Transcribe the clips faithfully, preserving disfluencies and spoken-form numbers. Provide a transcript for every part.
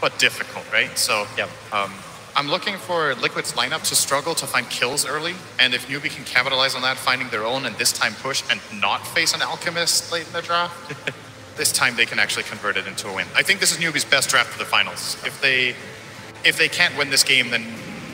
but difficult, right? So yeah, um, I'm looking for Liquid's lineup to struggle to find kills early, and if Newbee can capitalize on that, finding their own and this time push and not face an Alchemist late in the draft, this time they can actually convert it into a win. I think this is Newbee's best draft for the finals. If they if they can't win this game, then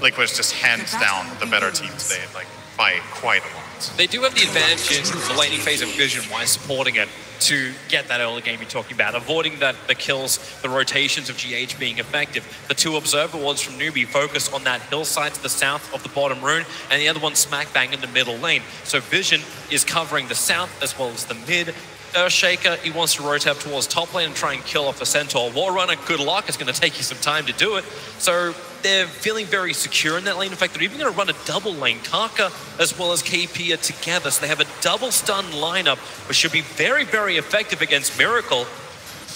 Liquid's just hands down the better team today, like by quite a lot. They do have the advantage in the laning phase of Vision by supporting it to get that early game you're talking about, avoiding that the kills, the rotations of G H being effective. The two observer wards from Newbee focus on that hillside to the south of the bottom rune, and the other one smack bang in the middle lane. So Vision is covering the south as well as the mid. Earthshaker, he wants to rotate towards top lane and try and kill off a Centaur Warrunner. Good luck, it's going to take you some time to do it. So they're feeling very secure in that lane. In fact, they're even going to run a double lane. Kaka as well as K P are together, so they have a double stun lineup, which should be very, very effective against Miracle.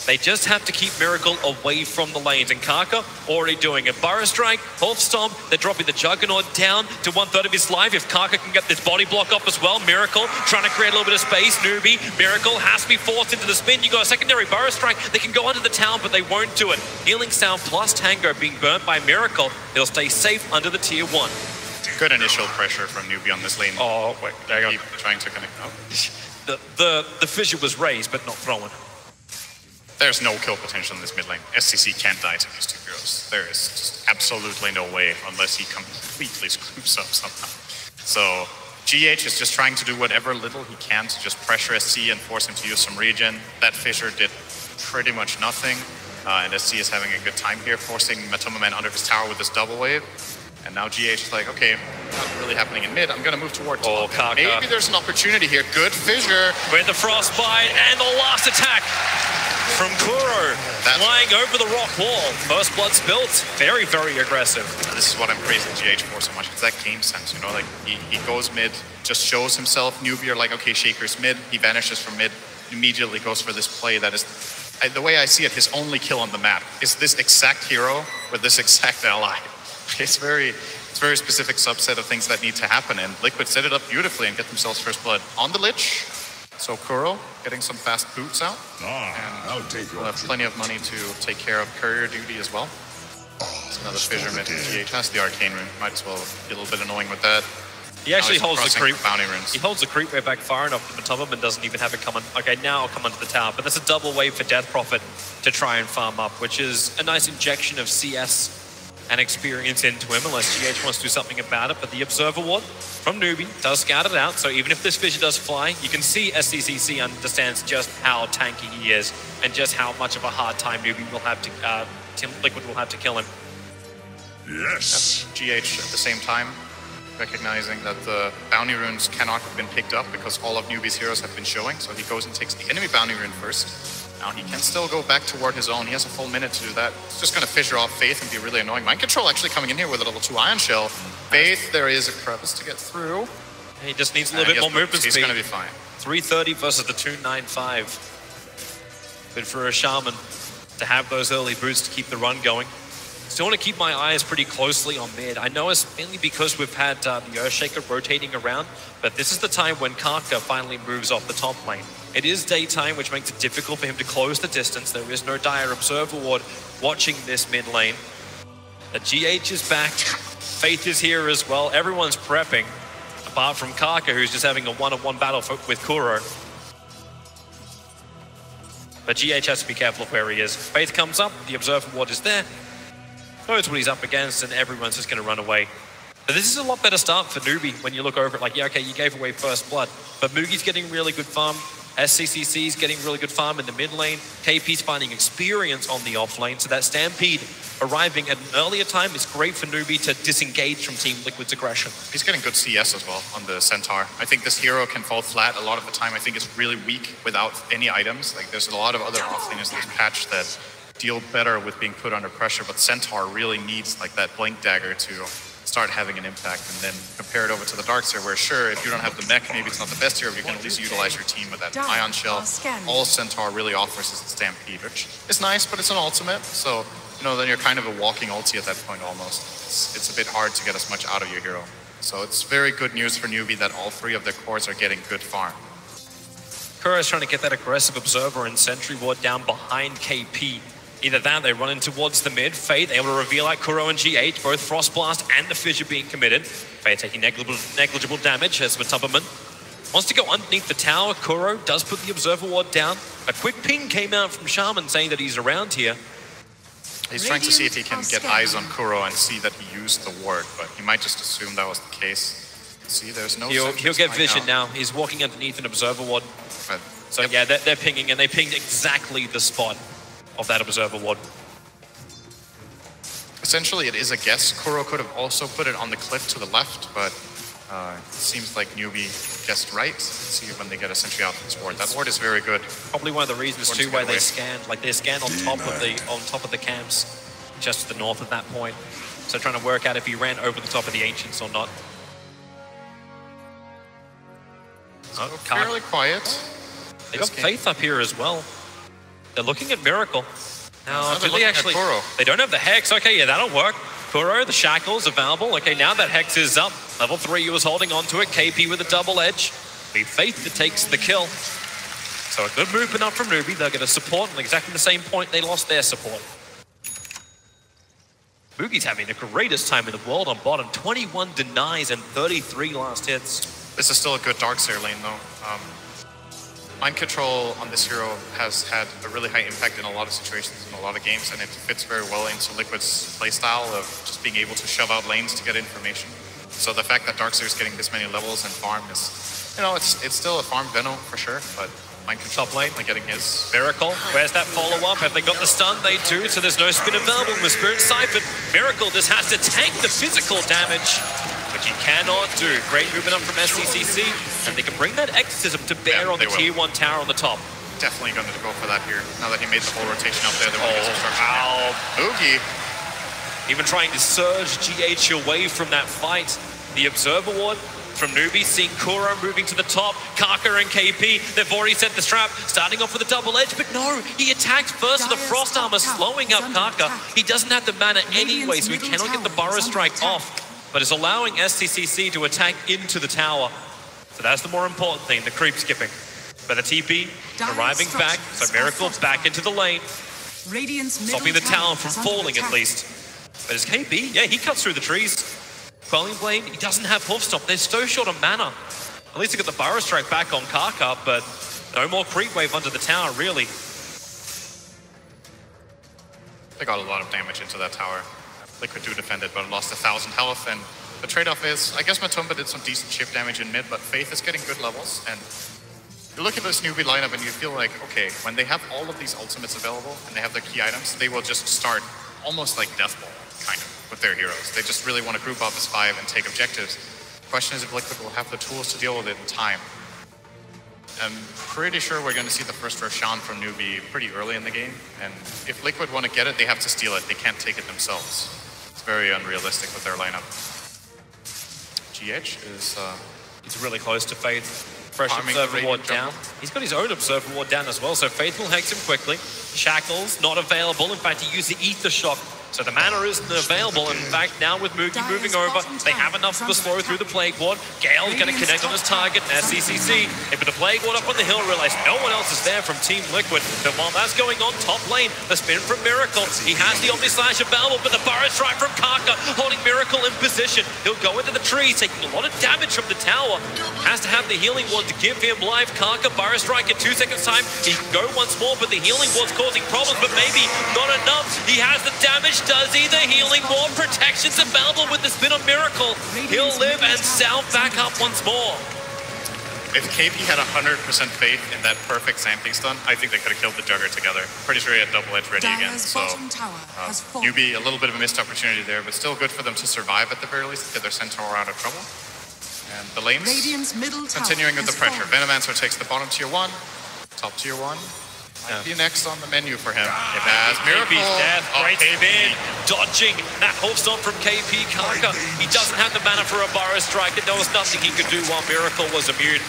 They just have to keep Miracle away from the lanes, and Kaka already doing it. Burrow Strike, Wolf Stomp, they're dropping the Juggernaut down to one-third of his life. If Kaka can get this body block up as well, Miracle trying to create a little bit of space. Newbee, Miracle has to be forced into the spin. You got a secondary Burrow Strike, they can go under the town, but they won't do it. Healing Sound plus Tango being burnt by Miracle. They'll stay safe under the tier one. Good initial pressure from Newbee on this lane. Oh, wait, there you go. Trying to connect up. The, the, the fissure was raised, but not thrown. There's no kill potential in this mid lane. S C C can't die to these two heroes. There is just absolutely no way unless he completely screws up somehow. So G H is just trying to do whatever little he can to just pressure S C and force him to use some regen. That fissure did pretty much nothing. Uh, and S C is having a good time here, forcing Matomaman under his tower with this double wave. And now G H is like, okay, not really happening in mid. I'm going to move toward top. Oh, Kaka. Maybe there's an opportunity here. Good fissure. With the frostbite and the last attack from Kuro. That's flying over the rock wall. First blood spilt. Very, very aggressive. This is what I'm praising G H for so much. It's that game sense, you know? Like, he, he goes mid, just shows himself. Newbee are like, okay, Shaker's mid. He vanishes from mid. Immediately goes for this play that is... I, the way I see it, his only kill on the map is this exact hero with this exact ally. It's very, it's very specific subset of things that need to happen, and Liquid set it up beautifully and get themselves first blood on the Lich. So Kuro getting some fast boots out, oh, and I'll take we'll have plenty of money to take care of courier duty as well. It's oh, another fissure mid. G H has the arcane rune. Might as well be a little bit annoying with that. He actually holds the creep. Bounty runes. He holds the creep way back far enough that Matomaman doesn't even have it coming. Okay, now I'll come under the tower, but that's a double wave for Death Prophet to try and farm up, which is a nice injection of C S. An experience into him, unless G H wants to do something about it. But the Observer Ward from Newbee does scout it out, so even if this fissure does fly, you can see S C C C understands just how tanky he is and just how much of a hard time Newbee will have to, uh, Team Liquid will have to kill him. Yes! That's G H at the same time, recognizing that the bounty runes cannot have been picked up because all of Newbee's heroes have been showing, so he goes and takes the enemy bounty rune first. Now he can still go back toward his own. He has a full minute to do that. It's just going to fissure off Faith and be really annoying. Mind Control actually coming in here with a level two Iron Shell. Faith, there is a crevice to get through. He just needs a little bit more movement speed. He's going to be fine. three thirty versus the two ninety-five. But for a Shaman to have those early boots to keep the run going. Still want to keep my eyes pretty closely on mid. I know it's mainly because we've had uh, the Earthshaker rotating around, but this is the time when Kaka finally moves off the top lane. It is daytime, which makes it difficult for him to close the distance. There is no dire observer ward watching this mid lane. The G H is back. Faith is here as well. Everyone's prepping, apart from Kaka, who's just having a one-on-one battle for, with Kuro. But G H has to be careful of where he is. Faith comes up, the observer ward is there. Knows what he's up against, and everyone's just going to run away. But this is a lot better start for Newbee when you look over it. Like, yeah, okay, you gave away first blood, but Moogie's getting really good farm. S C C C's getting really good farm in the mid lane. K P's finding experience on the off lane, so that Stampede arriving at an earlier time is great for Newbee to disengage from Team Liquid's aggression. He's getting good C S as well on the Centaur. I think this hero can fall flat a lot of the time. I think it's really weak without any items. Like, there's a lot of other off laners in this patch that deal better with being put under pressure, but Centaur really needs like that blink dagger to start having an impact, and then compare it over to the Dark Seer, where sure, if you don't have the mech, maybe it's not the best hero, but you can at least utilize your team with that Ion Shell. All Centaur really offers is the Stampede, which is nice, but it's an ultimate, so you know, then you're kind of a walking ulti at that point almost. It's, it's a bit hard to get as much out of your hero. So it's very good news for Newbee that all three of their cores are getting good farm. Kuro is trying to get that aggressive Observer and Sentry Ward down behind K P. Either that, they run in towards the mid. Faith able to reveal out Kuro and G H, both Frostblast and the Fissure being committed. Faith taking negligible, negligible damage as Matomaman wants to go underneath the tower. Kuro does put the Observer Ward down. A quick ping came out from Shaman saying that he's around here. He's trying to see if he can get eyes on Kuro and see that he used the ward, but he might just assume that was the case. See, there's no... He'll, he'll get vision now. now. He's walking underneath an Observer Ward. Uh, so yep. yeah, they're, they're pinging, and they pinged exactly the spot of that Observer Ward. Essentially, it is a guess. Kuro could have also put it on the cliff to the left, but uh, it seems like Newbee guessed right. Let's see when they get essentially out of this ward. That ward is very good. Probably one of the reasons too why they scanned. Like they scanned on top of the on top of the camps, just to the north at that point. So trying to work out if he ran over the top of the Ancients or not. So oh, fairly quiet. They got game. Faith up here as well. They're looking at Miracle. Now, do they actually... They don't have the Hex. Okay, yeah, that'll work. Kuro, the Shackles available. Okay, now that Hex is up. Level three, he was holding on to it. K P with a double edge. Be Faith that takes the kill. So a good movement up from Newbee. They're going to support on exactly the same point they lost their support. Boogie's having the greatest time in the world on bottom. twenty-one denies and thirty-three last hits. This is still a good Dark Seer lane, though. Um, Mind Control on this hero has had a really high impact in a lot of situations, in a lot of games, and it fits very well into Liquid's playstyle of just being able to shove out lanes to get information. So the fact that Dark Seer is getting this many levels and farm is, you know, it's it's still a farm Venom for sure, but Mind Control top lane, they're getting his. Miracle, where's that follow-up? Have they got the stun? They do, so there's no spin available with Spirit Siphon. Miracle just has to tank the physical damage. You cannot do. Great movement up from S C C C, and they can bring that exorcism to bear yeah, on the tier one tower on the top. Definitely going to go for that here. Now that he made the whole rotation up there, they won't get destruction. Ow, Boogie. Even trying to surge G H away from that fight. The Observer Ward from Newbee, seeing Kuro moving to the top. Kaka and K P, they've already set the trap, starting off with a double edge, but no, he attacks first with the Frost Armor, slowing up Kaka. He doesn't have the mana anyway, so he cannot get the Burrow Strike off. But it's allowing S C C C to attack into the tower. So that's the more important thing, the creep skipping. But the T P arriving back, so Miracle back into the lane. Stopping the tower from falling at least. But his K B, yeah, he cuts through the trees. Quelling Blade, he doesn't have Hoof Stop. They're so short of mana. At least he got the Burrow Strike back on Kaka, but no more creep wave under the tower, really. They got a lot of damage into that tower. Liquid do defend it, but lost a thousand health, and the trade-off is, I guess Matumba did some decent chip damage in mid, but Faith is getting good levels, and you look at this Newbee lineup and you feel like, okay, when they have all of these ultimates available, and they have their key items, they will just start almost like Death Ball, kind of, with their heroes. They just really want to group up as five and take objectives. The question is if Liquid will have the tools to deal with it in time. I'm pretty sure we're going to see the first Roshan from Newbee pretty early in the game, and if Liquid want to get it, they have to steal it. They can't take it themselves. It's very unrealistic with their lineup. G H is uh, he's really close to Faith. Fresh Observer Ward down. He's got his own Observer Ward down as well, so Faith will hex him quickly. Shackles not available. In fact, he used the Aether Shock, so the mana isn't available. In fact, now with Moogie moving over, they have enough to slow through the Plague Ward. Gale going to connect on his target, and S C C C. They put the Plague Ward up on the hill, realize no one else is there from Team Liquid. But while that's going on, top lane, the spin from Miracle. He has the Omni Slash available, but the Burrow Strike from Kaka, holding Miracle in position. He'll go into the trees, taking a lot of damage from the tower. Has to have the Healing Ward to give him life. Kaka, Burrow Strike in two seconds time. He can go once more, but the Healing Ward's causing problems, but maybe not enough. He has the damage. Does either healing or protection's available with the spin on Miracle. He'll live and sound back up once more. If K P had one hundred percent faith in that perfect Sand King stun, I think they could have killed the Jugger together. Pretty sure he had double edge ready again, so uh, Newbee, a little bit of a missed opportunity there, but still good for them to survive at the very least, get their Centaur out of trouble. And the lanes, continuing with the pressure. Venomancer takes the bottom tier one, top tier one. Might be next on the menu for him. Ah, it has Miracle's death, right in, dodging that Hope Stomp from K P. Kaka, he doesn't have the mana for a Burrow Strike, and there was nothing he could do while Miracle was immune.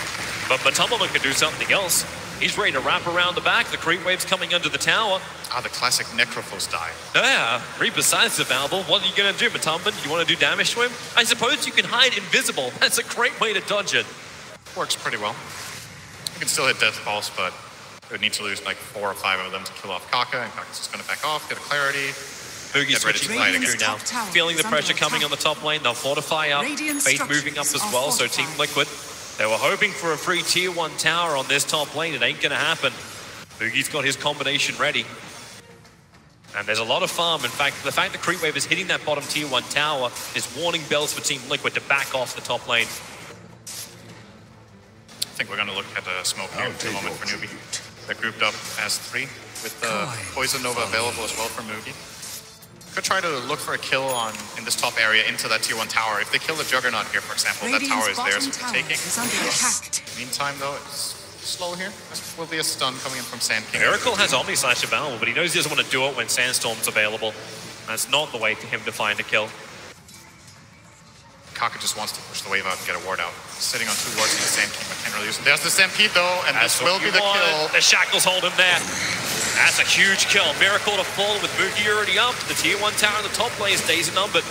But Matomaman could do something else. He's ready to wrap around the back, the creep wave's coming under the tower. Ah, the classic Necrophos dive. Yeah, Reaper Scythe's available. What are you gonna do, Matomaman? You wanna do damage to him? I suppose you can hide invisible. That's a great way to dodge it. Works pretty well. You can still hit Death Pulse, but It would need to lose like four or five of them to kill off Kaka, and Kaka's just going to back off, get a clarity. Boogie's ready to play again now. Feeling the pressure coming on the top lane, they'll fortify up. Faith moving up as well, so Team Liquid, they were hoping for a free tier one tower on this top lane. It ain't going to happen. Boogie's got his combination ready. And there's a lot of farm. In fact, the fact that Creep Wave is hitting that bottom tier one tower is warning bells for Team Liquid to back off the top lane. I think we're going to look at a smoke here in a moment for Newbee. They're grouped up as three, with the uh, Poison Nova available as well for Moogie. Could try to look for a kill on in this top area into that tier one tower. If they kill the Juggernaut here, for example, Radiant's that tower is theirs so for taking. Yes. Meantime, though, it's slow here. This will be a stun coming in from Sand King. Miracle has Omni Slash available, but he knows he doesn't want to do it when Sandstorm's available. That's not the way for him to find a kill. Kaka just wants to push the wave out and get a ward out. Sitting on two wards in the Sand King, but can't really use it. There's the Stampede, though, and That's this will be the wanted. kill. The Shackles hold him there. That's a huge kill. Miracle to fall with Boogie already up. The tier one tower in the top lane stays in numbered.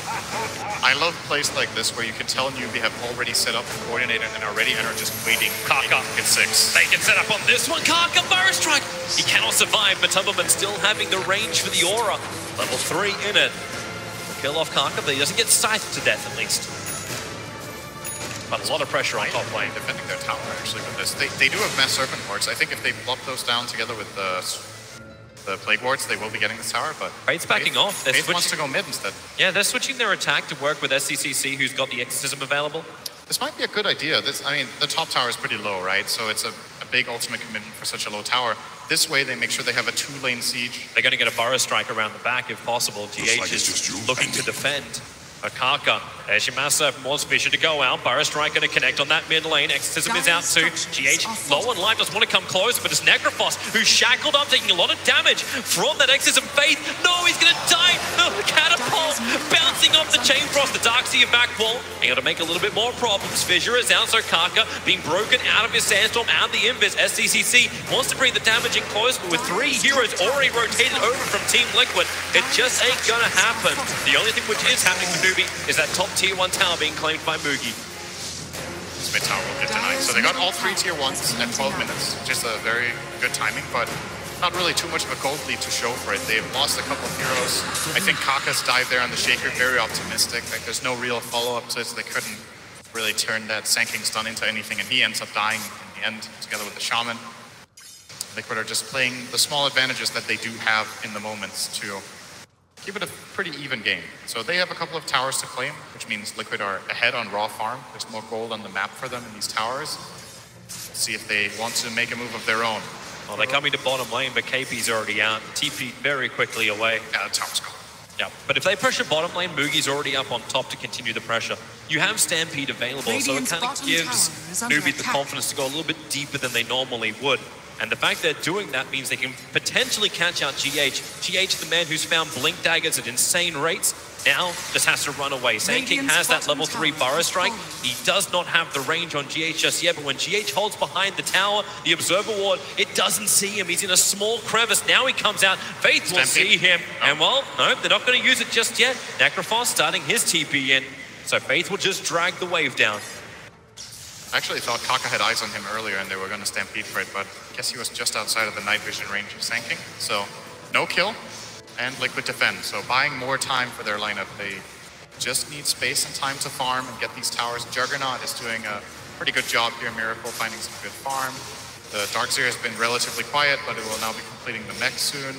I love plays like this where you can tell Newbee have already set up and coordinated and already and are just waiting for Kaka at six. They can set up on this one. Kaka Burrow Strike. He cannot survive. Matomaman still having the range for the aura. Level three in it. Kill off Kaka, but he doesn't get scythed to death at least. But a lot of pressure on top lane. Defending their tower actually with this. They, they do have mass serpent wards. I think if they plop those down together with the the plague wards, they will be getting this tower, but Faith's backing Faith, off. They're Faith switching. wants to go mid instead. Yeah, they're switching their attack to work with S C C C, who's got the exorcism available. This might be a good idea. This, I mean, the top tower is pretty low, right? So it's a, a big ultimate commitment for such a low tower. This way, they make sure they have a two-lane siege. They're going to get a Burrow Strike around the back, if possible. G H like is looking to defend. Akaka, there's your Mass Serpent, more vision to go out. Burrow Strike going to connect on that mid lane. Exorcism is out too. G H low and life, doesn't want to come close, but it's Necrophos who's shackled up, taking a lot of damage from that Exorcism. Faith, no, he's going to die. The catapult bouncing off the chain frost. The Dark Seer back wall. Able to make a little bit more problems. Fissure is out, so Kaka being broken out of his sandstorm, out of the invis. S C C C wants to bring the damage in close, but with three heroes already rotated over from Team Liquid, it just ain't going to happen. The only thing which is happening for is that top tier one tower being claimed by Moogie. This mid tower will get denied. So they got all three tier ones at twelve minutes. Just a very good timing, but not really too much of a gold lead to show for it. They've lost a couple of heroes. I think Kaka's died there on the Shaker, very optimistic. Like there's no real follow-up to it, so they couldn't really turn that Sand King stun into anything, and he ends up dying in the end together with the Shaman. Liquid are just playing the small advantages that they do have in the moments to keep it a pretty even game. So they have a couple of towers to claim, which means Liquid are ahead on raw farm. There's more gold on the map for them in these towers. We'll see if they want to make a move of their own. Well, they're coming to bottom lane, but K P's already out. T P very quickly away. Yeah, the tower's gone. Yeah, but if they pressure bottom lane, Moogie's already up on top to continue the pressure. You have Stampede available, Radiant's so it kind of gives Newbee the confidence to go a little bit deeper than they normally would. And the fact they're doing that means they can potentially catch out G H. G H, the man who's found blink daggers at insane rates, now just has to run away. Sand King has that level three Burrow Strike. He does not have the range on G H just yet, but when G H holds behind the tower, the Observer Ward, it doesn't see him. He's in a small crevice. Now he comes out. Faith will see him. And well, no, they're not going to use it just yet. Necrophos starting his T P in. So Faith will just drag the wave down. I actually thought Kaka had eyes on him earlier and they were going to stampede for it, but I guess he was just outside of the night vision range of Sand King. So, no kill, and Liquid defend. So buying more time for their lineup. They just need space and time to farm and get these towers. Juggernaut is doing a pretty good job here. Miracle finding some good farm. The Darkseer has been relatively quiet, but it will now be completing the mech soon.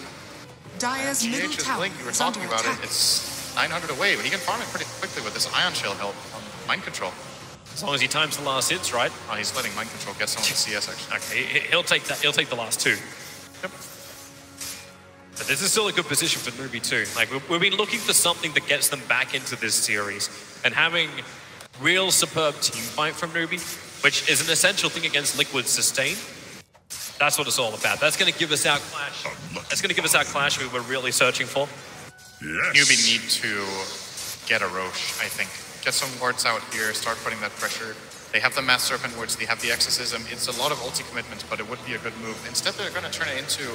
Dire's middle tower blink, you were talking about it. It's nine hundred away, but he can farm it pretty quickly with this Ion Shell help on Mind Control. As long as he times the last hits, right? Oh, he's letting Mind Control get some of the C S actually. Okay, he'll take that. He'll take the last two. Yep. But this is still a good position for Newbee too. Like we've been looking for something that gets them back into this series, and having real superb team fight from Newbee, which is an essential thing against Liquid sustain. That's what it's all about. That's going to give us our clash. That's going to give us our clash we were really searching for. Yes. Newbee need to get a Roche, I think. Get some wards out here, start putting that pressure. They have the Mass Serpent wards, they have the Exorcism. It's a lot of ulti commitments, but it would be a good move. Instead, they're going to turn it into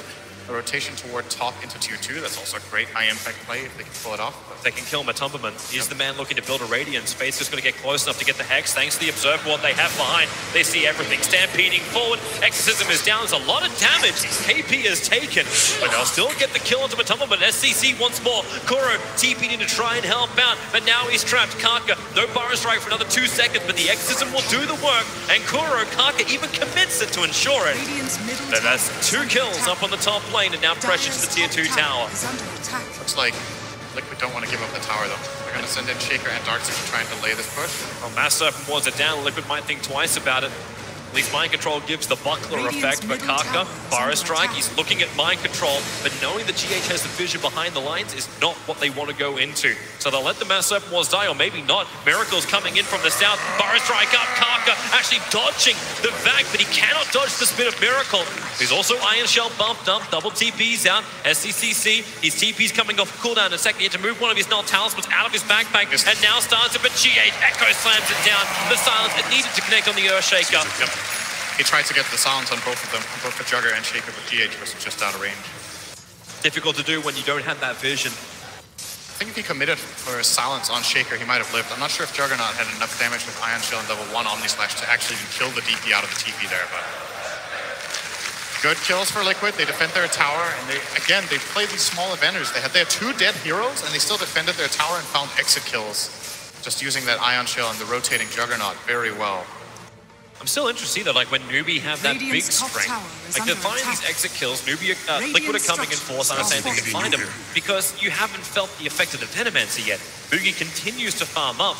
A rotation toward top into tier two, that's also a great high impact play if they can pull it off. But they can kill Matomaman. He's yep. the man looking to build a Radiance. Faith's just going to get close enough to get the Hex. Thanks to the Observe Ward they have behind, they see everything. Stampeding forward, Exorcism is down, there's a lot of damage. K P is taken, but they'll still get the kill onto Matomaman. S C C once more. Kuro T P'd in to try and help out, but now he's trapped. Kaka, no Burrow Strike for another two seconds, but the Exorcism will do the work, and Kuro, Kaka even commits it to ensure it. But that's two kills up on the top lane, and now pressure to the tier two tower. Looks like Liquid don't want to give up the tower though. They're going to send in Shaker and Dark Seer to try and delay this push. Well, Mass Serpent wards it down, Liquid might think twice about it. At least Mind Control gives the Buckler effect for Kaka. Fire Strike, he's looking at Mind Control, but knowing that G H has the vision behind the lines is not what they want to go into. So they'll let the Mass Serpent Wars die, or maybe not. Miracle's coming in from the south. Fire Strike up, Kaka actually dodging the vac, but he cannot dodge the spin of Miracle. He's also Iron Shell bumped up, double T P's out. S C C C, his T P's coming off cooldown in a second. He had to move one of his null talismans out of his backpack, and now starts it, but G H Echo slams it down. The silence, it needed to connect on the Earthshaker. Yep. He tried to get the silence on both of them, on both the Jugger and Shaker, but G H was just out of range. Difficult to do when you don't have that vision. I think if he committed for a silence on Shaker, he might have lived. I'm not sure if Juggernaut had enough damage with Iron Shell and level one Omni Slash to actually even kill the D P out of the T P there, but... Good kills for Liquid. They defend their tower, and they again, they played these small advantages. They had their two dead heroes, and they still defended their tower and found exit kills. Just using that Ion Shell and the rotating Juggernaut very well. I'm still interested though, like when Newbee have that Radiant's big strength, like they're finding these exit kills. Newbee, uh, Liquid are coming in force, I don't think they can find them, because you haven't felt the effect of the Venomancer yet. Boogie continues to farm up,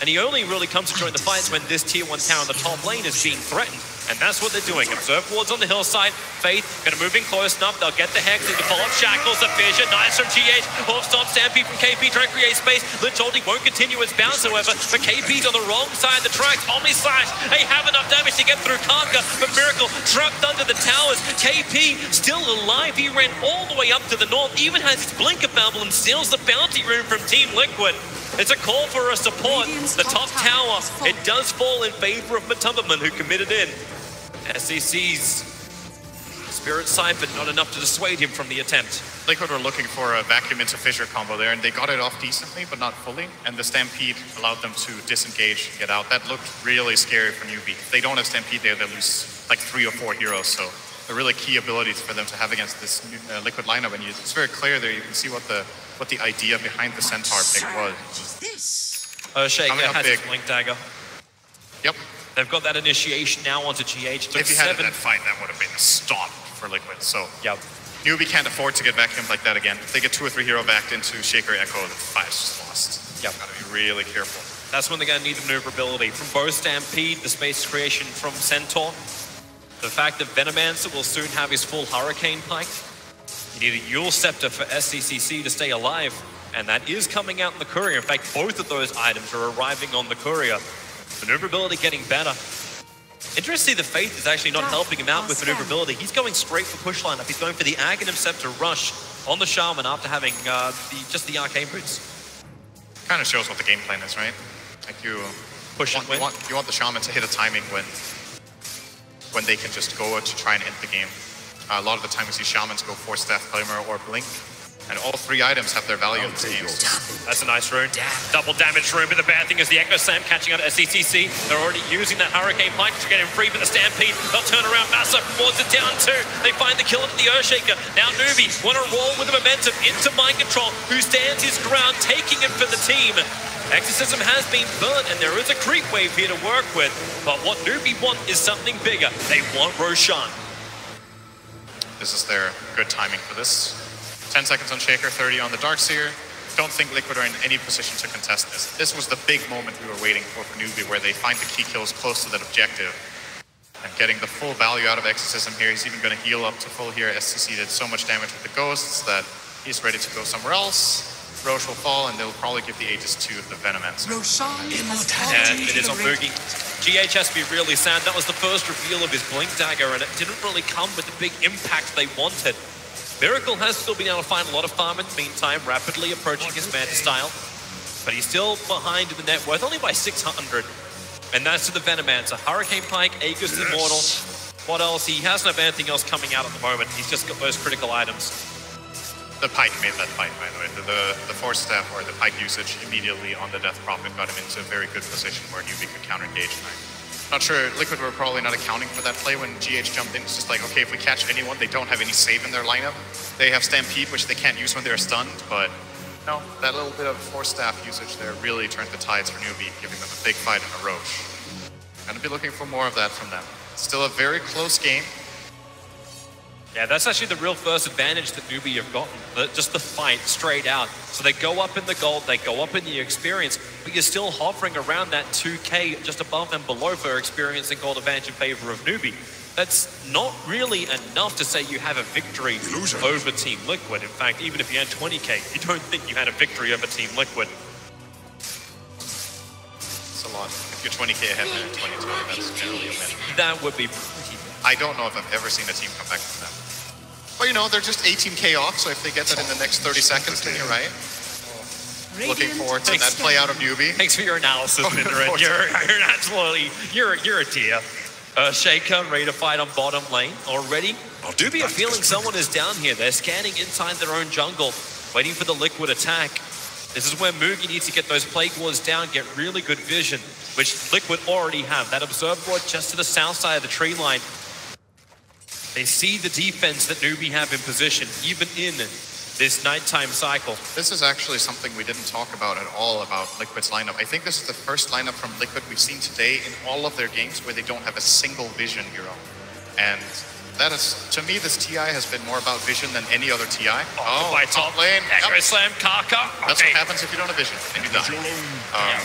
and he only really comes to join the fights when this tier one tower in the top lane is being threatened. And that's what they're doing. Observe wards on the hillside. Faith gonna move in close enough. They'll get the Hex. They can follow up Shackles. The Vision. Nice from G H. Off stop. Stampede from K P. Trying to create space. Lich holding won't continue its bounce, however. But K P's on the wrong side of the tracks. Omni Slash. They have enough damage to get through Kaka. But Miracle trapped under the towers. K P still alive. He ran all the way up to the north. Even has his Blinker Bamble and steals the bounty rune from Team Liquid. It's a call for a support. The top tower, it does fall in favor of Matomaman, who committed in. S C C's Spirit Siphon, not enough to dissuade him from the attempt. Liquid were looking for a vacuum into fissure combo there, and they got it off decently, but not fully. And the Stampede allowed them to disengage, get out. That looked really scary for Newbee. If they don't have Stampede there, they lose like three or four heroes, so a really key ability for them to have against this new, uh, Liquid lineup. And it's very clear there, you can see what the what the idea behind the Centaur pick was. Earthshaker has his Blink Dagger. Yep. They've got that initiation now onto G H. Took if you had that fight, that would have been a stomp for Liquid. So yep. Newbee can't afford to get vacuumed like that again. If they get two or three hero backed into Shaker Echo, the fight's just lost. Yep. Got to be really careful. That's when they're going to need the maneuverability from both Stampede, the space creation from Centaur. The fact that Venomancer will soon have his full Hurricane Pike. You need a Yule Scepter for S C C C to stay alive, and that is coming out in the Courier. In fact, both of those items are arriving on the Courier. Maneuverability getting better. Interestingly, the Faith is actually not helping him out with maneuverability. He's going straight for push lineup. He's going for the Aghanim Scepter rush on the Shaman after having uh, the, just the Arcane Boots. Kind of shows what the game plan is, right? Like you push want, and win. You want, you want the Shaman to hit a timing when, when they can just go to try and end the game. Uh, a lot of the time we see Shamans go for Staff Claimer or Blink. And all three items have their value in this game. That's a nice rune. Double damage rune, but the bad thing is the Echo Slam catching on S C C C. They're already using that Hurricane Pike to get him free, but the Stampede, they'll turn around. Massa boards it down too. They find the killer to the Earthshaker. Now Newbee want to roll with the momentum into Mind Control, who stands his ground, taking him for the team. Exorcism has been burnt, and there is a creep wave here to work with. But what Newbee want is something bigger. They want Roshan. This is their good timing for this. ten seconds on Shaker, thirty on the Darkseer. Don't think Liquid are in any position to contest this. This was the big moment we were waiting for for Newbee, where they find the key kills close to that objective. And getting the full value out of Exorcism here, he's even going to heal up to full here. S C C did so much damage with the Ghosts that he's ready to go somewhere else. Roche will fall, and they'll probably give the Aegis to the Venomancer. And it is on Boogie. G H has to be really sad. That was the first reveal of his Blink Dagger, and it didn't really come with the big impact they wanted. Miracle has still been able to find a lot of farm in the meantime, rapidly approaching his Manta style. But he's still behind in the net worth, only by six hundred. And that's to the Venomancer. Hurricane Pike, Aegis Immortal. What else? He hasn't have anything else coming out at the moment. He's just got those critical items. The pike made that fight, by the way. The, the, the force staff or the pike usage immediately on the Death Prophet got him into a very good position where Newbee could counter-engage tonight. Not sure, Liquid were probably not accounting for that play when G H jumped in. It's just like, okay, if we catch anyone, they don't have any save in their lineup. They have Stampede, which they can't use when they're stunned, but no, that little bit of force staff usage there really turned the tides for Newbee, giving them a big fight in a roche. Gonna be looking for more of that from them. Still a very close game. Yeah, that's actually the real first advantage that Newbee have gotten, the, just the fight straight out. So they go up in the gold, they go up in the experience, but you're still hovering around that two K just above and below for experience and gold advantage in favor of Newbee. That's not really enough to say you have a victory Illusion. over Team Liquid. In fact, even if you had twenty K, you don't think you had a victory over Team Liquid. It's a lot. If you're twenty K ahead and twenty-two, that's generally a win. That would be pretty bad. I don't know if I've ever seen a team come back from that. Well, you know, they're just eighteen K off, so if they get that in the next thirty seconds, then you're right. Looking forward to that play out of Newbee. Thanks for your analysis, Mindred. Oh, you're, you're absolutely, you're, you're a dear. Earthshaker ready to fight on bottom lane already. Newbee are feeling someone is down here. They're scanning inside their own jungle, waiting for the Liquid attack. This is where Moogie needs to get those Plague Wars down, get really good vision, which Liquid already have. That Observe Board just to the south side of the tree line. They see the defense that Newbee have in position, even in this nighttime cycle. This is actually something we didn't talk about at all about Liquid's lineup. I think this is the first lineup from Liquid we've seen today in all of their games where they don't have a single vision hero. And that is, to me, this T I has been more about vision than any other T I. Oh, by top, top lane. Yep. Slam, Kaka. Okay. That's what happens if you don't have vision. And you die. Um,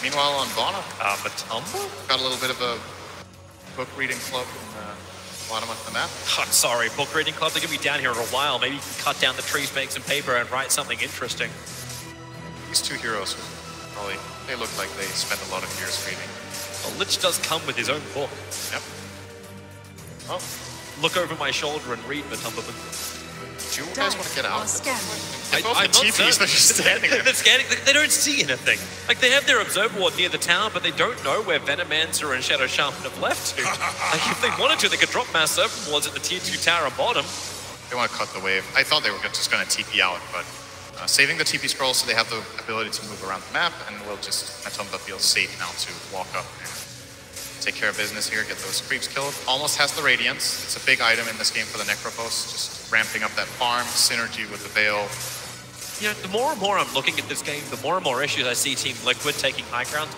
meanwhile, on Bono, uh, Matumbo got a little bit of a book reading club in the bottom of the map. Oh, sorry, book reading club. They're going to be down here for a while. Maybe you can cut down the trees, make some paper, and write something interesting. These two heroes, probably, they look like they spend a lot of years reading. Well, Lich does come with his own book. Yep. Oh, look over my shoulder and read Matomaman. Do you guys want to get out? They're both I, the T Ps, they're just standing there. They're scanning, they don't see anything. Like, they have their Observe Ward near the tower, but they don't know where Venomancer and Shadow Shaman have left to. Like, if they wanted to, they could drop Mass Serpent Wards at the tier two tower bottom. They want to cut the wave. I thought they were just going to T P out, but uh, saving the T P scroll so they have the ability to move around the map, and we'll just, Matomaman feels safe now to walk up there. Take care of business here, get those creeps killed. Almost has the Radiance. It's a big item in this game for the Necrophos, just ramping up that farm, synergy with the Veil. You know, the more and more I'm looking at this game, the more and more issues I see Team Liquid taking high ground.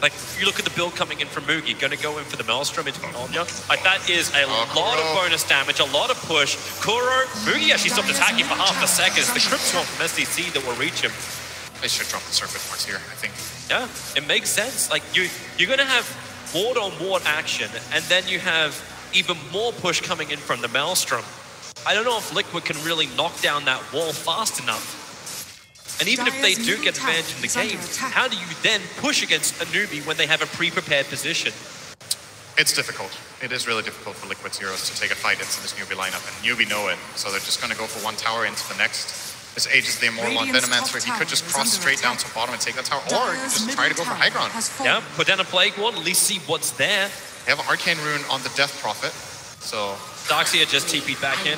Like, if you look at the build coming in from Moogie, gonna go in for the Maelstrom into Onya. Like, that is a oh, lot Kuro. of bonus damage, a lot of push. Kuro, Moogie actually stopped attacking for half a second. It's the Crypt Swarm from S C C that will reach him. They should drop the Serpent Force here, I think. Yeah, it makes sense. Like, you, you're gonna have ward on ward action, and then you have even more push coming in from the Maelstrom. I don't know if Liquid can really knock down that wall fast enough. And even Dyer's if they do get advantage in the game, how do you then push against a Newbee when they have a pre-prepared position? It's difficult. It is really difficult for Liquid's heroes to take a fight into this Newbee lineup, and Newbee know it, so they're just gonna go for one tower into the next. This ages the Immortal on Venomancer. He could just cross straight down to the bottom and take that tower, or just try to go for high ground. Yeah, put down a Plague Ward, at least see what's there. They have an Arcane Rune on the Death Prophet, so... Dark Seer just T P'd back in.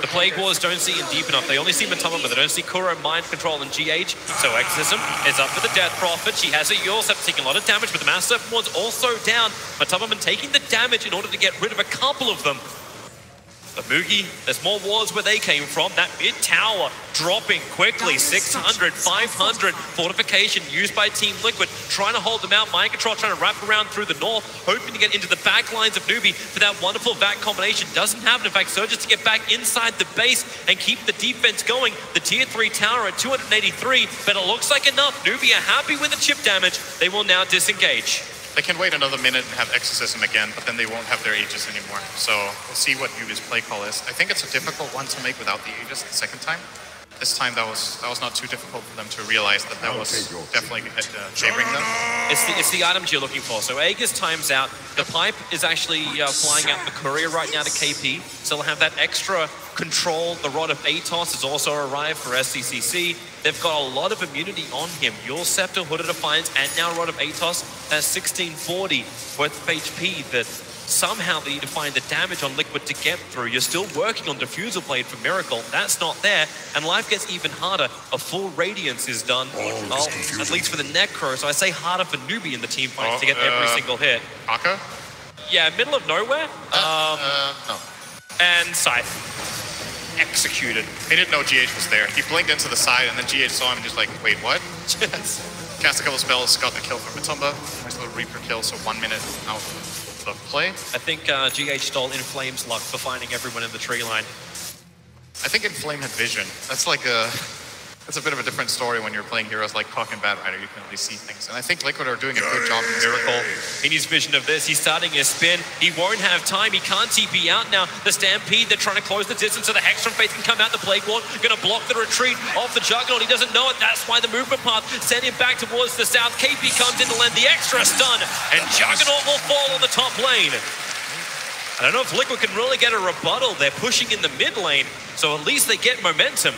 The Plague Wars don't see him deep enough. They only see Matama, but they don't see Kuro, Mind Control, and G H. So Exorcism is up for the Death Prophet. She has it. You also have taken a lot of damage, but the Mass Serpent Ward's also down. Matama taking the damage in order to get rid of a couple of them. The Moogie, there's more wards where they came from. That mid tower dropping quickly. six hundred, five hundred. Fortification used by Team Liquid. Trying to hold them out. Mind Control trying to wrap around through the north. Hoping to get into the back lines of Newbee for that wonderful back combination. Doesn't happen. In fact, Surges to get back inside the base and keep the defense going. The tier three tower at two hundred eighty-three. But it looks like enough. Newbee are happy with the chip damage. They will now disengage. They can wait another minute and have Exorcism again, but then they won't have their Aegis anymore. So we'll see what Newbee's play call is. I think it's a difficult one to make without the Aegis the second time. This time that was that was not too difficult for them to realize that that was definitely uh, favoring them. It's the, it's the items you're looking for. So Aegis times out. The pipe is actually uh, flying out the courier right now to K P. So they'll have that extra control. The Rod of Atos has also arrived for S C C C. They've got a lot of immunity on him. Yule Scepter, Hooded Defiance, and now Rod of Atos has sixteen forty worth of H P that Somehow they need to find the damage on Liquid to get through. You're still working on Diffuser Blade for Miracle. That's not there, and life gets even harder. A full Radiance is done, oh, oh, at least for the Necro, so I say harder for Newbee in the team fights oh, to get uh, every single hit. Kaka? Yeah, middle of nowhere. Uh, um, uh, no. And Scythe. Executed. They didn't know G H was there. He blinked into the side, and then G H saw him and just like, wait, what? Cast a couple spells, got the kill from Matumba. Nice little Reaper kill, so one minute out of play. I think uh, G H stole Inflame's luck for finding everyone in the tree line. I think Inflame had vision. That's like a... That's a bit of a different story when you're playing heroes like Puck and Batrider. You can at least see things. And I think Liquid are doing a good job in Miracle. He needs vision of this. He's starting his spin. He won't have time. He can't T P out now. The Stampede, they're trying to close the distance so the Hex from Faith can come out. The Plague Ward going to block the retreat off the Juggernaut. He doesn't know it. That's why the movement path sent him back towards the south. K P comes in to lend the extra stun, and Juggernaut will fall on the top lane. I don't know if Liquid can really get a rebuttal. They're pushing in the mid lane, so at least they get momentum.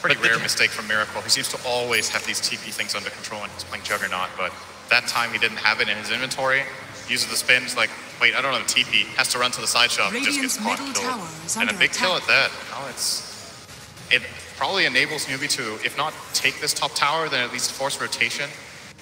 Pretty rare mistake from Miracle. He seems to always have these T P things under control when he's playing Juggernaut, but that time he didn't have it in his inventory. He uses the spins like, wait, I don't have a T P. Has to run to the side shop, just gets caught and killed. And a big kill at that. Oh, it's, it probably enables Newbee to, if not take this top tower, then at least force rotation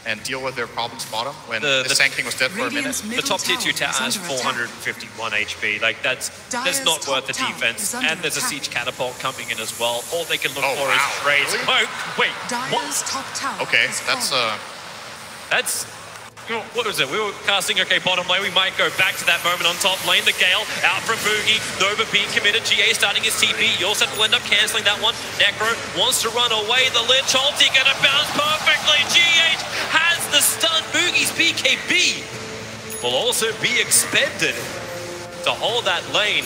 and deal with their problems bottom when the, the, the Sand King was dead for a minute. The top tier two tower has four hundred fifty-one H P. Like, that's, that's not worth the defense. And there's a Siege Catapult coming in as well. All they can look for is Raid Smoke. Wait, what? Okay, that's, uh... That's... What was it? We were casting, okay, bottom lane. We might go back to that moment on top lane. The Gale out from Boogie. Nova being committed. G A starting his T P. You also have to end up cancelling that one. Necro wants to run away. The Lich ulti gonna bounce perfectly. G H has the stun. Boogie's B K B will also be expended to hold that lane.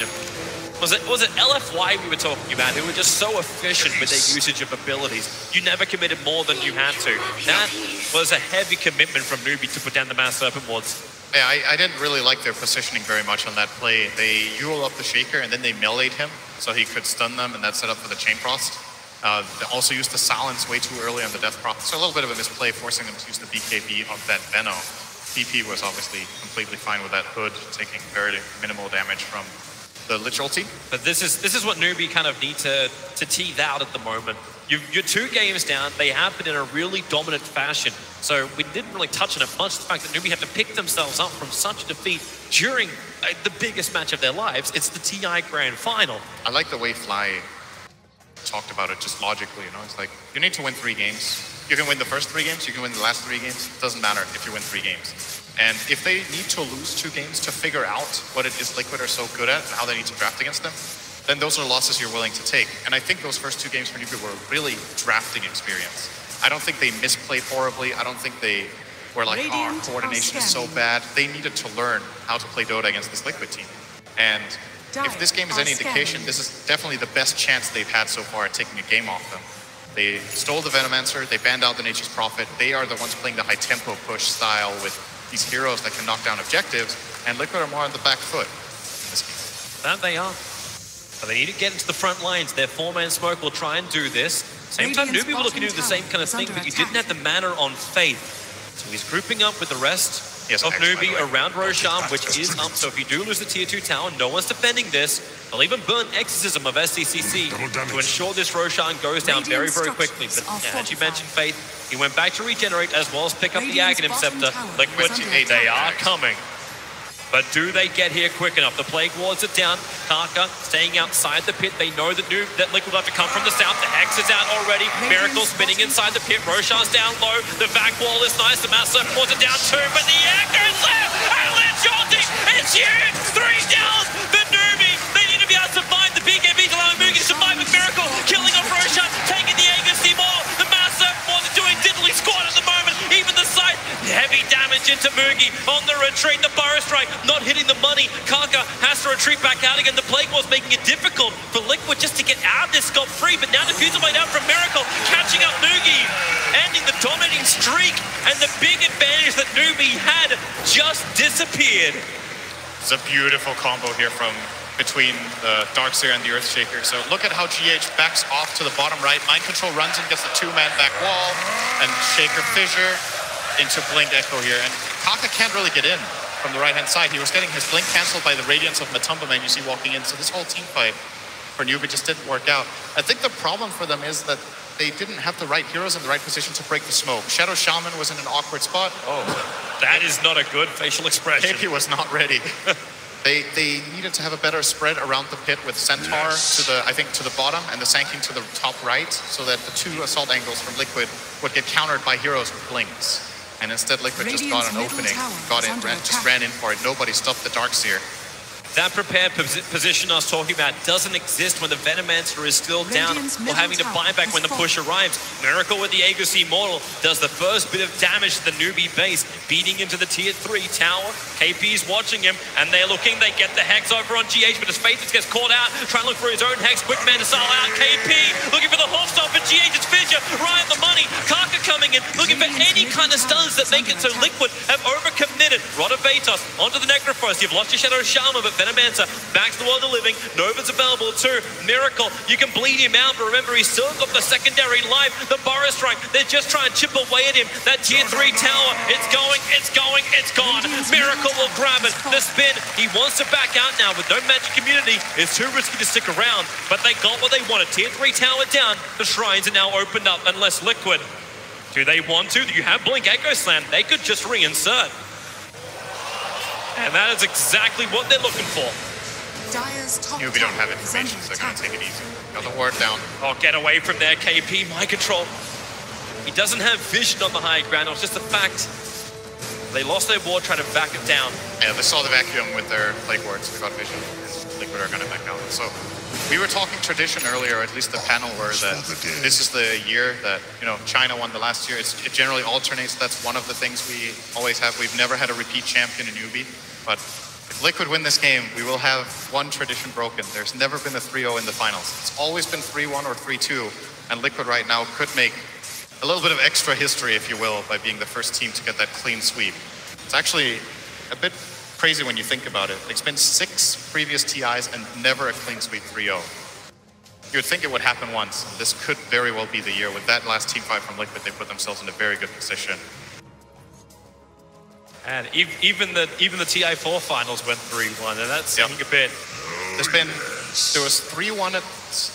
Was it, was it L F Y we were talking about, who were just so efficient with their usage of abilities? You never committed more than you had to. That was a heavy commitment from Newbee to put down the Mass Serpent Wards. Yeah, I, I didn't really like their positioning very much on that play. They Yule up the Shaker and then they melee'd him so he could stun them, and that set up for the Chain Frost. Uh, they also used the Silence way too early on the Death Prophet, so a little bit of a misplay forcing them to use the B K B of that Veno. P P was obviously completely fine with that Hood, taking very minimal damage from the Lich ulti. But this is this is what Newbee kind of need to to tease out at the moment. You've, you're two games down. They happen in a really dominant fashion. So we didn't really touch on it much. The fact that Newbee have to pick themselves up from such defeat during uh, the biggest match of their lives. It's the T I Grand Final. I like the way Fly talked about it, just logically. You know, it's like you need to win three games. You can win the first three games. You can win the last three games. It doesn't matter if you win three games. And if they need to lose two games to figure out what it is Liquid are so good at and how they need to draft against them, then those are losses you're willing to take. And I think those first two games for Newbee were really drafting experience. I don't think they misplayed horribly. I don't think they were like, oh, our coordination is so bad. They needed to learn how to play Dota against this Liquid team. And if this game is any indication, this is definitely the best chance they've had so far at taking a game off them. They stole the Venomancer, they banned out the Nature's Prophet. They are the ones playing the high-tempo push style with these heroes that can knock down objectives, and Liquid are more on the back foot in this game. That they are. But they need to get into the front lines. Their four-man smoke will try and do this. Same time, Newbee will look to do the same kind of thing, but you didn't have the mana on Faith. So he's grouping up with the rest yes, of Newbee around Roshan, which is up. So if you do lose the tier two tower, no one's defending this. They'll even burn Exorcism of S C C C to ensure this Roshan goes down very, very quickly. But yeah, as you mentioned, Faith, he went back to regenerate as well as pick up the Aghanim Scepter. Liquid, they are coming. But do they get here quick enough? The Plague Wards are down. Kaka staying outside the pit. They know that, new, that Liquid will have to come from the south. The Hex is out already. Miracle spinning inside the pit. Roshan's down low. The back wall is nice. The Mass Serpent Wards are down too. But the Echo is left! And Lich ulti! It's huge! Three downs! The Newbee! They need to be able to survive. The B K B is allowing Moogie to survive with Miracle. Killing off Roshan. Taking the Aegis more. The Mass Serpent Wards are doing diddly squad at the moment. Even the side. Heavy damage into Moogie. On the retreat. The Burrow Strike. Not hitting the money. Kaka has to retreat back out again. The Plague Ward's making it difficult for Liquid just to get out of this scot-free, but now Diffuser Blade out from Miracle, catching up Newbee, ending the dominating streak, and the big advantage that Newbee had just disappeared. It's a beautiful combo here from between the Dark Seer and the Earthshaker. So look at how G H backs off to the bottom right. Mind Control runs and gets the two-man back wall, and Shaker Fissure into Blinked Echo here, and Kaka can't really get in. from the right-hand side. He was getting his blink cancelled by the Radiance of Matomaman you see walking in. So this whole team fight for Newbee just didn't work out. I think the problem for them is that they didn't have the right heroes in the right position to break the smoke. Shadow Shaman was in an awkward spot. Oh, that is not a good facial expression. K P was not ready. They, they needed to have a better spread around the pit with Centaur yes. to the, I think, to the bottom and the Sand King to the top right, so that the two assault angles from Liquid would get countered by heroes with blinks. And instead Liquid Radiant's just got an opening, got in, ran, just ran in for it. Nobody stopped the Dark Seer. That prepared posi position I was talking about doesn't exist when the Venomancer is still Radiant's down or having to buy back when the push arrives. Miracle with the Aegis Immortal does the first bit of damage to the Newbee base, beating into the tier three tower. K P's watching him, and they're looking. They get the Hex over on G H, but his Faith gets caught out, trying to look for his own Hex. Quick man to style out. K P looking for the Horse Stop for G H. It's Fisher, right at the money. Kaka coming in, looking for any kind of stuns that make it so Liquid have overcommitted. Rod of Vatos onto the Necrophos. You've lost your Shadow Shaman, but Venomancer back to the world of living. Nova's available too. Miracle, you can bleed him out, but remember he's still got the secondary life. The Burrow Strike, they're just trying to chip away at him. That tier three tower, it's going, it's going, it's gone. Miracle will grab it. The spin, he wants to back out now with no magic community. It's too risky to stick around, but they got what they wanted. Tier three tower down, the shrines are now opened up unless Liquid. Do they want to? Do you have Blink Echo Slam? They could just reinsert. And that is exactly what they're looking for. Newbee don't have information, so they're going to take it easy. Got the ward down. Oh, get away from there, K P. Mind Control. He doesn't have vision on the high ground. It was just a fact. They lost their ward trying to back it down. Yeah, they saw the vacuum with their Plague Ward, so they got vision. And Liquid are going to back down. So we were talking tradition earlier, or at least the panel were, that this is the year that, you know, China won the last year. It's, it generally alternates. That's one of the things we always have. We've never had a repeat champion in Newbee. But if Liquid win this game, we will have one tradition broken. There's never been a three oh in the finals. It's always been three one or three two, and Liquid right now could make a little bit of extra history, if you will, by being the first team to get that clean sweep. It's actually a bit crazy when you think about it. It's been six previous T Is and never a clean sweep three oh. You would think it would happen once. This could very well be the year. With that last team fight from Liquid, they put themselves in a very good position. And even the even the T I four finals went three one, and that's yep. a bit. There's been there was three one at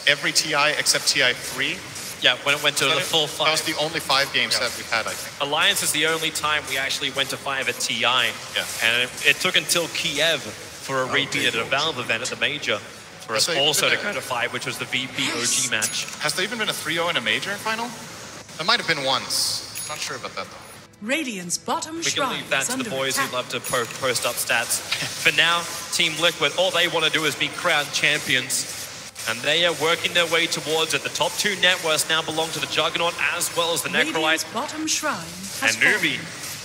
every T I except T I three. Yeah, when it went to the full five. That was the only five games yep. that we've had, I think. Alliance is the only time we actually went to five at T I. Yeah. And it, it took until Kiev for a oh, repeat at a Valve event at the major for Has us also to go to five, which was the V P O G match. Has there even been a three oh in a major final? There might have been once. I'm not sure about that though. Radiant's bottom shrine. We can leave that to the boys attack. who love to po post up stats. For now, Team Liquid, all they want to do is be crowned champions. And they are working their way towards it. The top two net worths now belong to the Juggernaut as well as the Necrolite. Bottom shrine has and Newbee.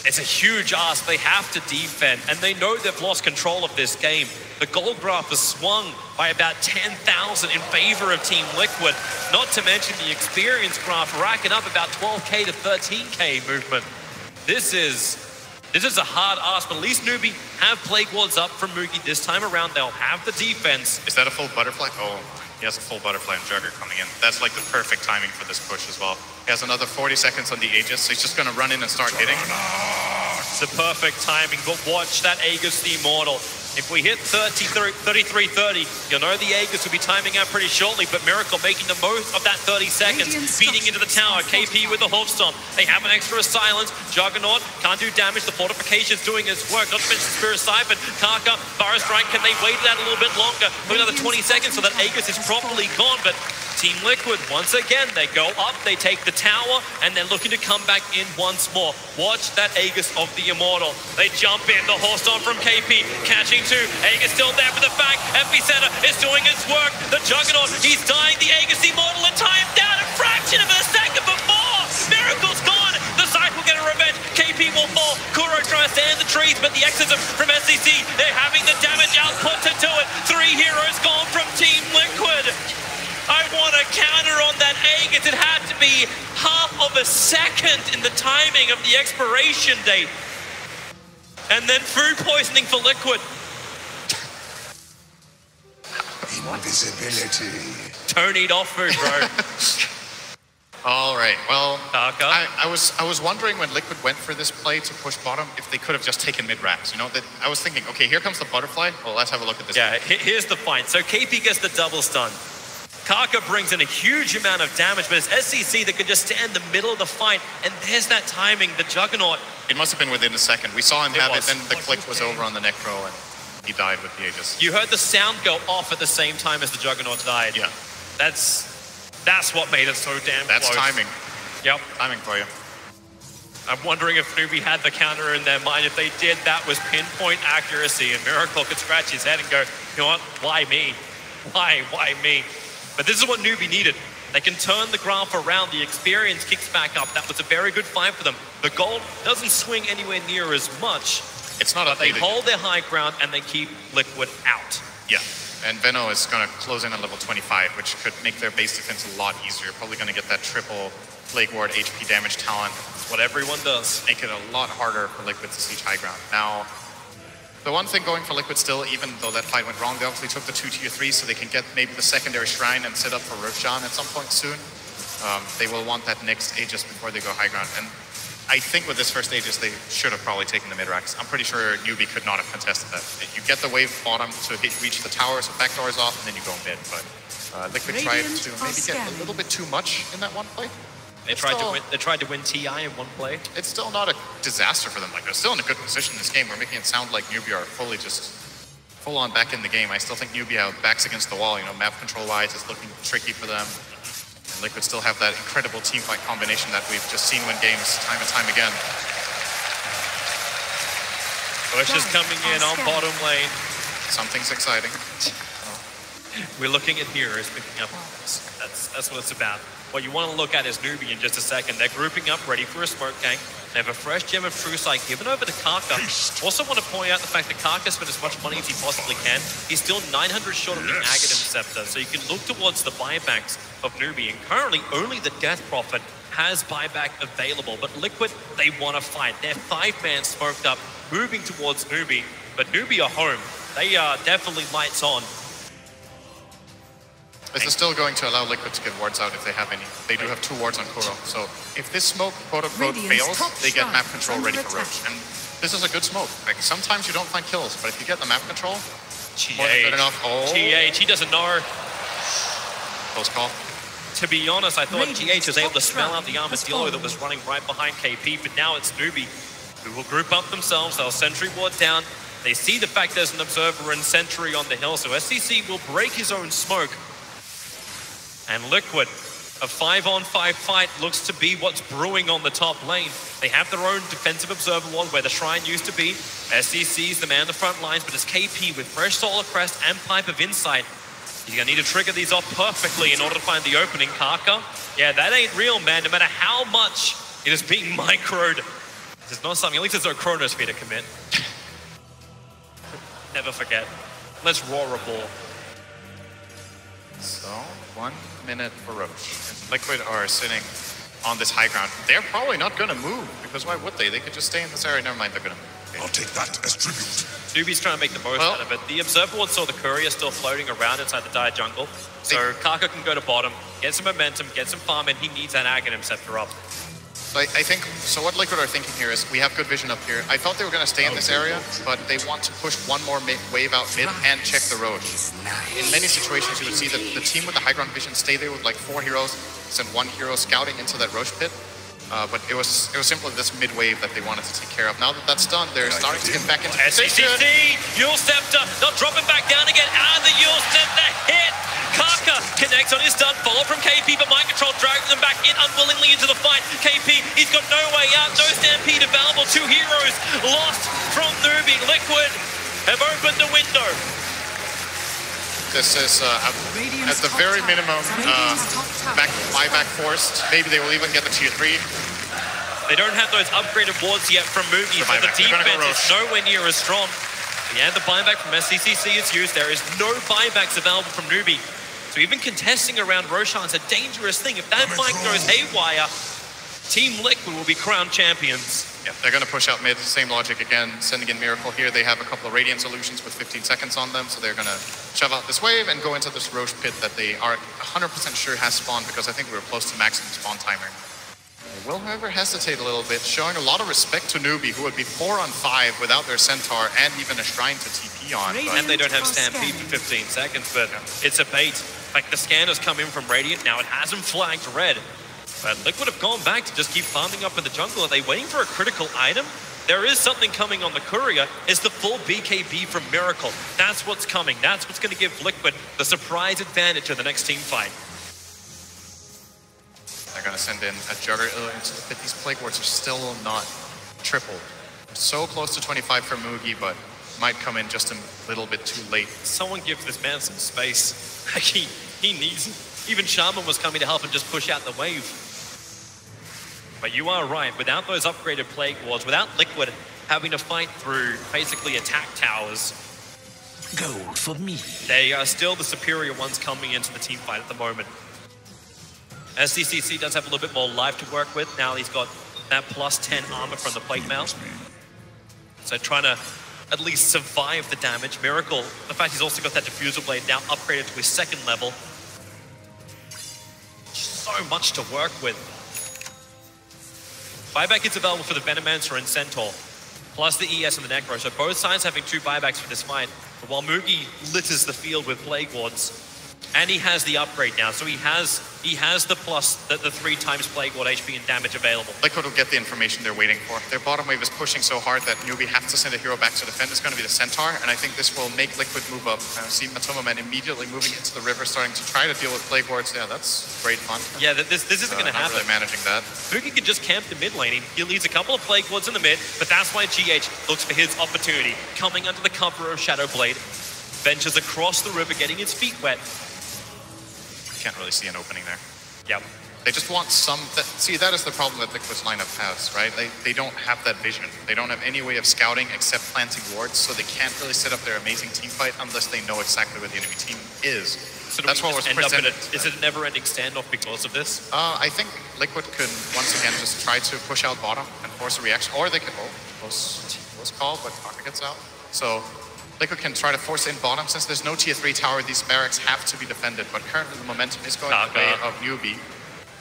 It's a huge ask. They have to defend, and they know they've lost control of this game. The goal graph has swung by about ten thousand in favor of Team Liquid, not to mention the experience graph racking up about twelve K to thirteen K movement. This is, this is a hard ask, but at least Newbee have Plague Wards up from Moogie this time around. They'll have the defense. Is that a full butterfly? Oh, he has a full butterfly and Jugger coming in. That's like the perfect timing for this push as well. He has another forty seconds on the Aegis, so he's just gonna run in and start hitting. It's the perfect timing, but watch that Aegis the Immortal. If we hit thirty-three thirty, you'll know the Aegis will be timing out pretty shortly, but Miracle making the most of that thirty seconds, beating into the tower, K P with the Hawk Stomp. They have an extra silence, Juggernaut can't do damage, the fortification's doing its work, not to mention Spirit Siphon, Kaka, Burrow Strike, can they wait that a little bit longer? For another twenty seconds, so that Aegis is properly gone, but Team Liquid, once again, they go up, they take the tower, and they're looking to come back in once more. Watch that Aegis of the Immortal. They jump in, the Hawk Stomp from K P, catching Two. Aegis still there for the back. Epicenter is doing its work. The Juggernaut, he's dying. The Aegis Immortal in time down a fraction of a second before. Miracle's gone. The side will get a revenge. K P will fall. Kuro tries to end the trees, but the exorcism from S C C, they're having the damage output to do it. Three heroes gone from Team Liquid. I want a counter on that Aegis. It had to be half of a second in the timing of the expiration date. And then food poisoning for Liquid. Invisibility. Tony'd off food, bro. All right. Well, Kaka. I, I was I was wondering when Liquid went for this play to push bottom if they could have just taken mid racks. You know, that I was thinking, okay, here comes the butterfly. Well, let's have a look at this. Yeah, thing. Here's the fight. So K P gets the double stun. Kaka brings in a huge amount of damage, but it's S C C that can just stand in the middle of the fight, and there's that timing. The Juggernaut. It must have been within a second. We saw him it have was. it, then the oh, click was over on the Necro, and he died with the Aegis. You heard the sound go off at the same time as the Juggernaut died. Yeah, that's. That's what made it so damn That's close. That's timing. Yep. Timing for you. I'm wondering if Newbee had the counter in their mind. If they did, that was pinpoint accuracy. And Miracle could scratch his head and go, you know what, why me? Why, why me? But this is what Newbee needed. They can turn the graph around. The experience kicks back up. That was a very good fight for them. The gold doesn't swing anywhere near as much. It's not but they hold their high ground and they keep Liquid out. Yeah. And Veno is going to close in at level twenty-five, which could make their base defense a lot easier. Probably going to get that triple Plague Ward, H P damage talent. That's what everyone does. Make it a lot harder for Liquid to siege high ground. Now, the one thing going for Liquid still, even though that fight went wrong, they obviously took the two tier three, so they can get maybe the secondary shrine and set up for Roshan at some point soon. Um, they will want that next Aegis before they go high ground. And I think with this first Aegis, they should have probably taken the mid-racks. I'm pretty sure Newbee could not have contested that. You get the wave bottom to hit, reach the tower, so back door is off, and then you go mid. But uh, Liquid tried to maybe get a little bit too much in that one play. They tried, still, to win, they tried to win T I in one play. It's still not a disaster for them. Like, they're still in a good position in this game. We're making it sound like Newbee are fully just full on back in the game. I still think Newbee have backs against the wall. You know, map control-wise is looking tricky for them. Liquid still have that incredible team fight combination that we've just seen win games time and time again. Bush is coming in on bottom lane. Something's exciting. We're looking at heroes picking up. That's, that's what it's about. What you want to look at is Newbee in just a second. They're grouping up, ready for a smoke gank. They have a fresh gem of true sight given over to Kaka. Also want to point out the fact that Kaka spent as much money as he possibly can. He's still nine hundred short of the yes. Aghanim Scepter, so you can look towards the buybacks of Newbee. And currently, only the Death Prophet has buyback available. But Liquid, they want to fight. They're five-man smoked up, moving towards Newbee. But Newbee are home. They are definitely lights on. This is still going to allow Liquid to get wards out if they have any. They do have two wards on Kuro. So if this smoke, quote-unquote, fails, they get map control ready for Roach. And this is a good smoke. Like, sometimes you don't find kills, but if you get the map control, more than good enough. Oh. G H, he doesn't know. Close call. To be honest, I thought G H was able to smell out the armor dealer that was running right behind K P, but now it's Newbee, who will group up themselves. They'll sentry ward down. They see the fact there's an observer and sentry on the hill, so S C C will break his own smoke. And Liquid, a five on five fight looks to be what's brewing on the top lane. They have their own defensive observer ward where the shrine used to be. S C C's the man in the front lines, but it's K P with fresh solar crest and pipe of insight. You're gonna need to trigger these off perfectly in order to find the opening. Kaka, yeah, that ain't real, man. No matter how much it is being microed, it's not something. At least it's no chronosphere to commit. Never forget. Let's roar a ball. So, one minute for Roach. And Liquid are sitting on this high ground. They're probably not going to move, because why would they? They could just stay in this area. Never mind, they're going to move. Okay. I'll take that as tribute. Newbee's trying to make the most well, out of it. The Observer Ward saw the Courier still floating around inside the dire jungle. So, they, Kaka can go to bottom, get some momentum, get some farm, and he needs that Aghanim Scepter up. So I, I think, so what Liquid are thinking here is, we have good vision up here. I thought they were going to stay in this area, but they want to push one more mid, wave out mid and check the road. In many situations, you would see that the team with the high ground vision stay there with like four heroes, send one hero scouting into that Roche pit. Uh, but it was it was simply this mid wave that they wanted to take care of. Now that that's done, they're starting to get back into position. S C C, Yule Scepter, they'll drop it back down again, and the Yule Scepter hit! Kaka connects on his stun, follow from K P, but Mind Control drags them back in unwillingly into the fight. K P, he's got no way out, no stampede available, two heroes lost from Newbee. Liquid have opened the window. This is, uh, at the very minimum, uh, back, buyback forced. Maybe they will even get the tier three. They don't have those upgraded wards yet from Moogie, so the defense is nowhere near as strong. Yeah, the buyback from S C C C is used. There is no buybacks available from Newbee. So even contesting around Roshan is a dangerous thing. If that fight goes haywire, Team Liquid will be crowned champions. Yeah, they're going to push out mid, same logic again, sending in Miracle here. They have a couple of Radiant Solutions with fifteen seconds on them, so they're going to shove out this wave and go into this Roche pit that they are one hundred percent sure has spawned, because I think we were close to maximum spawn timer. They will, however, hesitate a little bit, showing a lot of respect to Newbee, who would be four on five without their Centaur and even a Shrine to T P on. But... And they don't have Stampede for fifteen seconds, but it's a bait. Like, the scanner's come in from Radiant, now it hasn't flagged red. But Liquid have gone back to just keep farming up in the jungle. Are they waiting for a critical item? There is something coming on the courier. It's the full B K B from Miracle. That's what's coming. That's what's going to give Liquid the surprise advantage of the next team fight. They're going to send in a Juggernaut, but these Plague Wards are still not tripled. So close to twenty-five for Moogie, but might come in just a little bit too late. Someone give this man some space. Like, he, he needs it. Even Shaman was coming to help him just push out the wave. But you are right, without those upgraded Plague Wards, without Liquid having to fight through basically attack towers... Go for me. They are still the superior ones coming into the team fight at the moment. S C C C does have a little bit more life to work with. Now he's got that plus ten armor from the Plate Mail. So trying to at least survive the damage. Miracle, the fact he's also got that Diffuser Blade now upgraded to his second level. So much to work with. Buyback is available for the Venomancer and Centaur, plus the E S and the Necro, so both sides having two buybacks for this fight, but while Moogie litters the field with Plague Wards, and he has the upgrade now, so he has he has the plus, the, the three times Plague Ward H P and damage available. Liquid will get the information they're waiting for. Their bottom wave is pushing so hard that Newbee have to send a hero back to defend. It's going to be the Centaur, and I think this will make Liquid move up. I see Matomaman immediately moving into the river, starting to try to deal with Plague Wards. Yeah, that's great fun. Yeah, this, this isn't uh, going to happen. Really managing that. Boogie can just camp the mid lane. He leaves a couple of Plague Wards in the mid, but that's why G H looks for his opportunity. Coming under the cover of Shadow Blade, ventures across the river, getting his feet wet. Can't really see an opening there. Yep. They just want some... Th see, that is the problem that Liquid's lineup has, right? They, they don't have that vision. They don't have any way of scouting except planting wards, so they can't really set up their amazing team fight unless they know exactly where the enemy team is. So that's what was presented. A, is it a never-ending standoff because of this? Uh, I think Liquid could, once again, just try to push out bottom and force a reaction, or they could... Oh, close, close call, but Kaka gets out. So... Liquid can try to force in bottom. Since there's no tier three tower, these barracks have to be defended, but currently the momentum is going Kaka. The way of Newbee.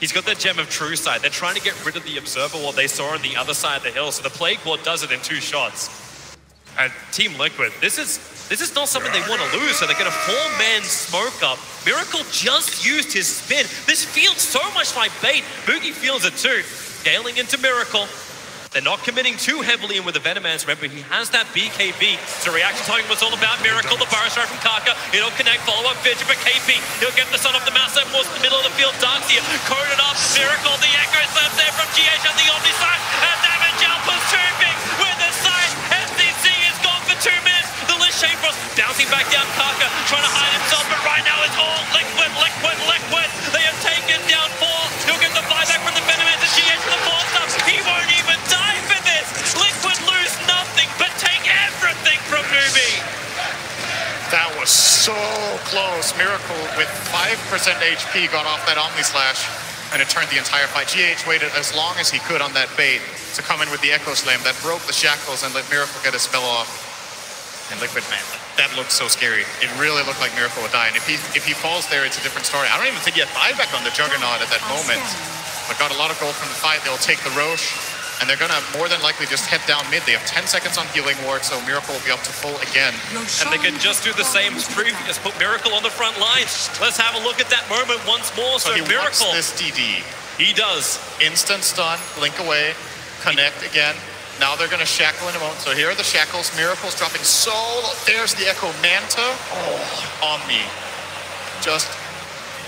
He's got that Gem of True Sight. They're trying to get rid of the Observer Ward they saw on the other side of the hill, so the Plague Ward does it in two shots. And Team Liquid, this is this is not something they want to lose, so they get a four-man smoke up. Miracle just used his spin. This feels so much like bait. Boogie feels it too. Scaling into Miracle. They're not committing too heavily in with the Venomancer. Remember, he has that B K B. So reaction time was all about Miracle. The Burrow Strike from Kaka. It'll connect, follow-up Vision, but K P, he'll get the Sun off the mouse and force in the middle of the field. Dark Seer coded up. Miracle, the Echo is left there from G H on the Omni side. And damage out was too big with the side. S C C is gone for two minutes. The Lich Shaman bouncing back down Kaka, trying to hide himself, but right now it's all Liquid, Liquid, Liquid. They have taken down four. He'll get the buyback from the Venomancer. G H for the four stuff. He won't even die. That was so close. Miracle with five percent H P got off that Omni Slash, and it turned the entire fight. G H waited as long as he could on that bait to come in with the Echo Slam that broke the shackles and let Miracle get his spell off. And Liquid, man, that looked so scary. It really looked like Miracle would die. And if he if he falls there, it's a different story. I don't even think he had buyback on the Juggernaut at that moment, but got a lot of gold from the fight. They'll take the Roche, and they're going to more than likely just head down mid. They have ten seconds on healing ward, so Miracle will be up to full again. And they can just do the same as previous, put Miracle on the front line. Let's have a look at that moment once more. So, so he Miracle wants this D D. He does. Instant stun, blink away, connect again. Now they're going to shackle in a moment. So here are the shackles. Miracle's dropping so... There's the Echo Manta. Oh, on me. Just...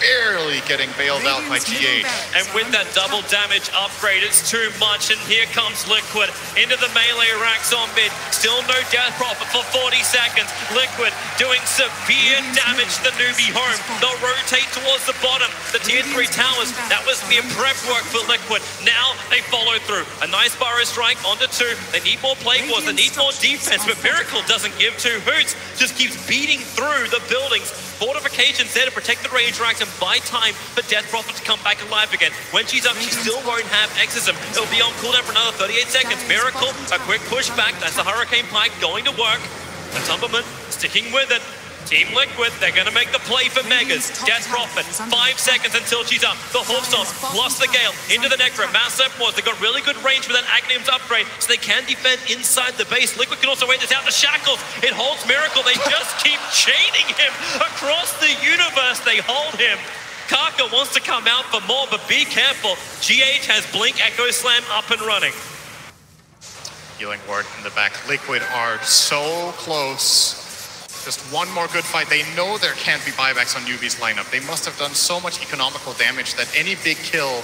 barely getting bailed out by G H. And with that double damage upgrade, it's too much, and here comes Liquid into the melee racks on mid. Still no Death Prophet for forty seconds. Liquid doing severe damage to the Newbee home. They'll rotate towards the bottom. The tier three towers, that was the prep work for Liquid. Now they follow through. A nice Burrow Strike onto two. They need more Plague Wars, they need more defense, but Miracle doesn't give two hoots. Just keeps beating through the buildings. fortifications there to protect the Ranger Axe and buy time for Death Prophet to come back alive again. When she's up, she still won't have Exorcism. It'll be on cooldown for another thirty-eight seconds. Miracle, a quick pushback. That's the Hurricane Pike going to work. The Tumberman sticking with it. Team Liquid, they're going to make the play for Megas. Death Prophet, five seconds until she's up. The Hawkstorm, plus the Gale, into the Necro. Mass Sephiroth, they've got really good range with that Agnium's upgrade, so they can defend inside the base. Liquid can also wait this out. The Shackles, it holds Miracle. They just keep chaining him across the universe. They hold him. Kaka wants to come out for more, but be careful. G H has Blink, Echo Slam up and running. Healing Ward in the back. Liquid are so close. Just one more good fight. They know there can't be buybacks on Newbee's lineup. They must have done so much economical damage that any big kill...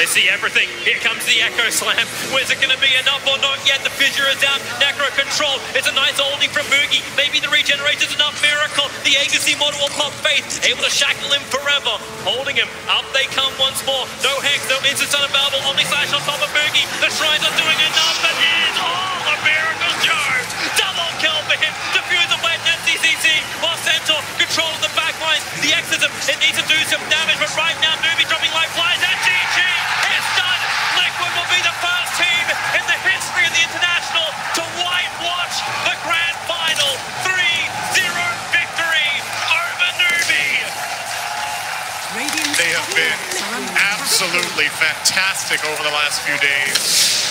They see everything. Here comes the Echo Slam. Where's it going to be enough or not yet? The fissure is out. Necro control. It's a nice oldie from Boogie. Maybe the regeneration's enough. Miracle. The Agency model will pop Faith. Able to shackle him forever. Holding him. Up they come once more. No Hex. No instant unavailable. Omni Slash on top of Boogie. The Shrines are doing enough. That is all a Miracle charge. Double kill for him. Defuse away at S C C C. While Centaur controls the back lines. The Exorcism. It needs to do some damage. But right now, Newbee dropping life flies at G G. It's done! Liquid will be the first team in the history of the International to whitewash the Grand Final. three zero victory over Newbee! They have been absolutely fantastic over the last few days.